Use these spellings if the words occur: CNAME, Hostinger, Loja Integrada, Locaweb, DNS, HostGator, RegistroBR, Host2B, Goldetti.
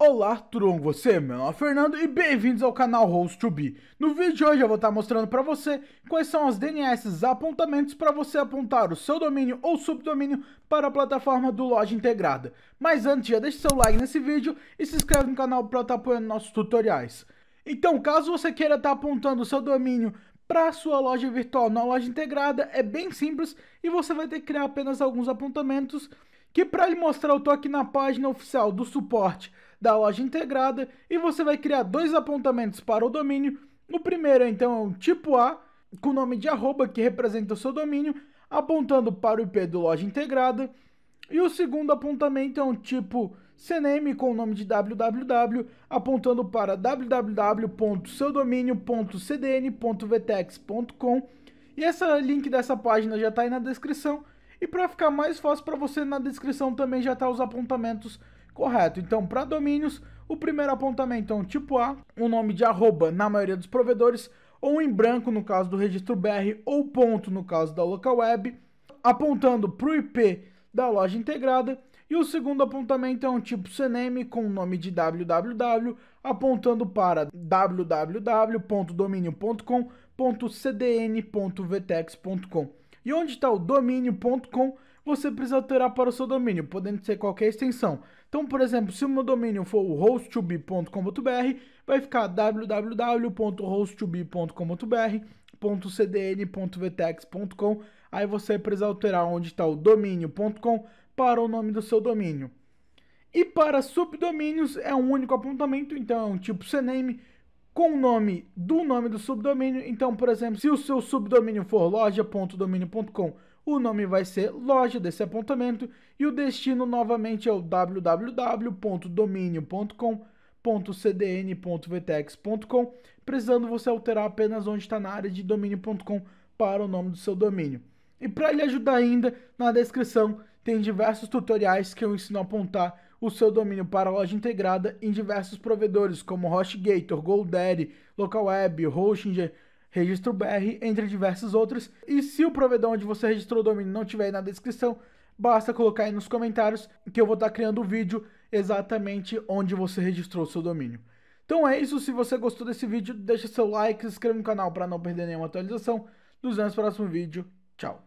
Olá, tudo bom com você? Meu nome é Fernando e bem-vindos ao canal Host2B. No vídeo de hoje eu vou estar mostrando para você quais são as DNS apontamentos para você apontar o seu domínio ou subdomínio para a plataforma do Loja Integrada. Mas antes, já deixa seu like nesse vídeo e se inscreve no canal para estar apoiando nossos tutoriais. Então, caso você queira estar apontando o seu domínio para a sua loja virtual na Loja Integrada, é bem simples e você vai ter que criar apenas alguns apontamentos que, para lhe mostrar, eu estou aqui na página oficial do suporte da Loja Integrada e você vai criar dois apontamentos para o domínio. O primeiro então é um tipo A com o nome de arroba que representa o seu domínio, apontando para o IP do Loja Integrada, e o segundo apontamento é um tipo CNAME com o nome de www, apontando para www.seudomínio.cdn.vtex.com, e esse link dessa página já está aí na descrição, e para ficar mais fácil para você, na descrição também já está os apontamentos correto. Então, para domínios, o primeiro apontamento é um tipo A, um nome de arroba na maioria dos provedores, ou em branco no caso do RegistroBR, ou ponto no caso da Locaweb, apontando para o IP da Loja Integrada. E o segundo apontamento é um tipo CNAME com o nome de www, apontando para www.domínio.com.cdn.vtex.com. E onde está o domínio.com, você precisa alterar para o seu domínio, podendo ser qualquer extensão. Então, por exemplo, se o meu domínio for o host2b.com.br, vai ficar www.host2b.com.br.cdn.vtex.com. Aí você precisa alterar onde está o domínio.com para o nome do seu domínio. E para subdomínios é um único apontamento, então é um tipo CNAME com o nome do subdomínio. Então, por exemplo, se o seu subdomínio for loja.domínio.com, o nome vai ser loja desse apontamento, e o destino novamente é o www.domínio.com.cdn.vtex.com, precisando você alterar apenas onde está na área de domínio.com para o nome do seu domínio. E para lhe ajudar ainda, na descrição tem diversos tutoriais que eu ensino a apontar o seu domínio para a Loja Integrada em diversos provedores, como HostGator, Goldetti, Locaweb, Hostinger, RegistroBR, entre diversos outros. E se o provedor onde você registrou o domínio não tiver aí na descrição, basta colocar aí nos comentários que eu vou estar criando o vídeo exatamente onde você registrou o seu domínio. Então é isso, se você gostou desse vídeo, deixa seu like, se inscreva no canal para não perder nenhuma atualização. Nos vemos no próximo vídeo, tchau!